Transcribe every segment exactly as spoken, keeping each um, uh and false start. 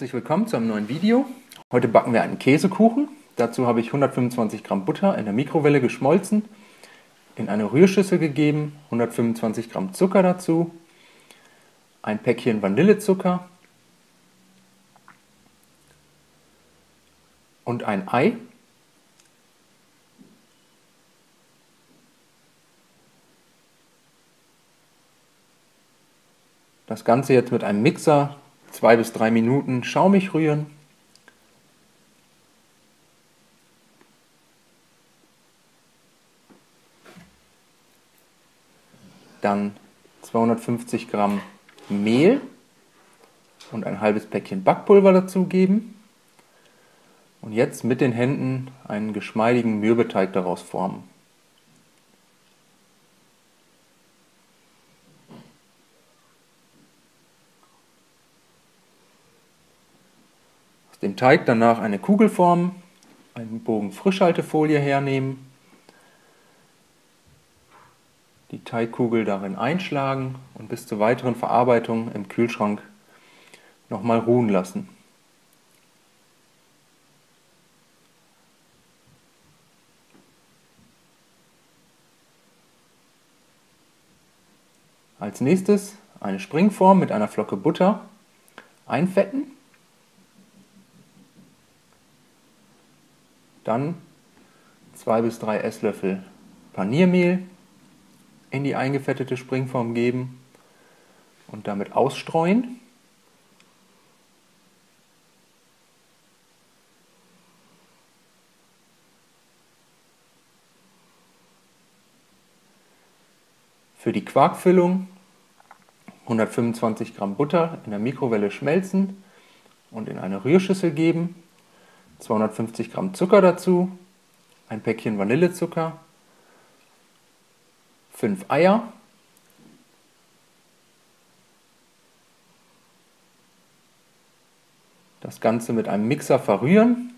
herzlich willkommen zu einem neuen Video. Heute backen wir einen Käsekuchen. Dazu habe ich hundertfünfundzwanzig Gramm Butter in der Mikrowelle geschmolzen, in eine Rührschüssel gegeben, hundertfünfundzwanzig Gramm Zucker dazu, ein Päckchen Vanillezucker und ein Ei. Das Ganze jetzt mit einem Mixer zwei bis drei Minuten schaumig rühren. Dann zweihundertfünfzig Gramm Mehl und ein halbes Päckchen Backpulver dazugeben. Und jetzt mit den Händen einen geschmeidigen Mürbeteig daraus formen. Dem Teig danach eine Kugel formen, einen Bogen Frischhaltefolie hernehmen, die Teigkugel darin einschlagen und bis zur weiteren Verarbeitung im Kühlschrank nochmal ruhen lassen. Als nächstes eine Springform mit einer Flocke Butter einfetten. Dann zwei bis drei Esslöffel Paniermehl in die eingefettete Springform geben und damit ausstreuen. Für die Quarkfüllung hundertfünfundzwanzig Gramm Butter in der Mikrowelle schmelzen und in eine Rührschüssel geben. zweihundertfünfzig Gramm Zucker dazu, ein Päckchen Vanillezucker, fünf Eier, das Ganze mit einem Mixer verrühren .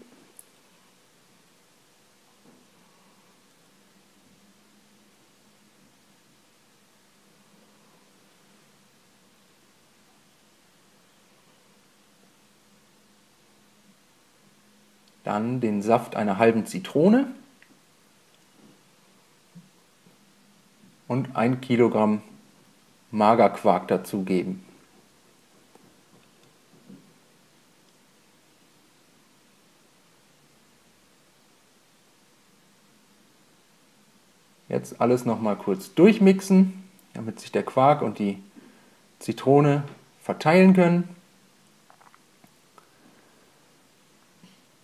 Dann den Saft einer halben Zitrone und ein Kilogramm Magerquark dazugeben. Jetzt alles nochmal kurz durchmixen, damit sich der Quark und die Zitrone verteilen können.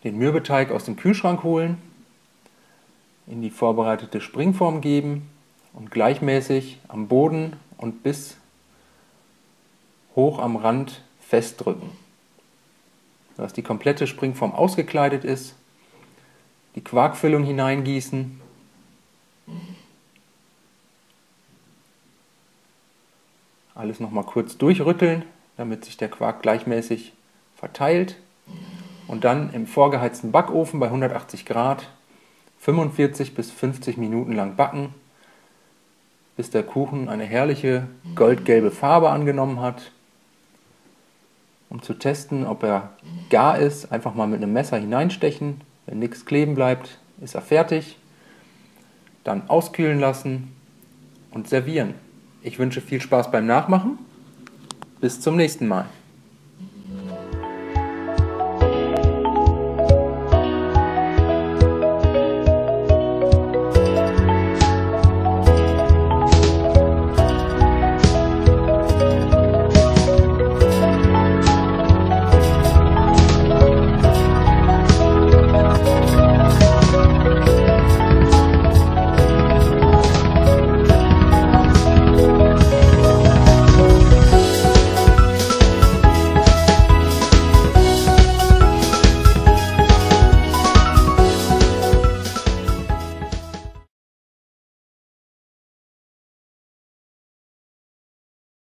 Den Mürbeteig aus dem Kühlschrank holen, in die vorbereitete Springform geben und gleichmäßig am Boden und bis hoch am Rand festdrücken, sodass die komplette Springform ausgekleidet ist, die Quarkfüllung hineingießen . Alles nochmal kurz durchrütteln, damit sich der Quark gleichmäßig verteilt und dann im vorgeheizten Backofen bei hundertachtzig Grad fünfundvierzig bis fünfzig Minuten lang backen, bis der Kuchen eine herrliche goldgelbe Farbe angenommen hat. Um zu testen, ob er gar ist, einfach mal mit einem Messer hineinstechen. Wenn nichts kleben bleibt, ist er fertig. Dann auskühlen lassen und servieren. Ich wünsche viel Spaß beim Nachmachen. Bis zum nächsten Mal.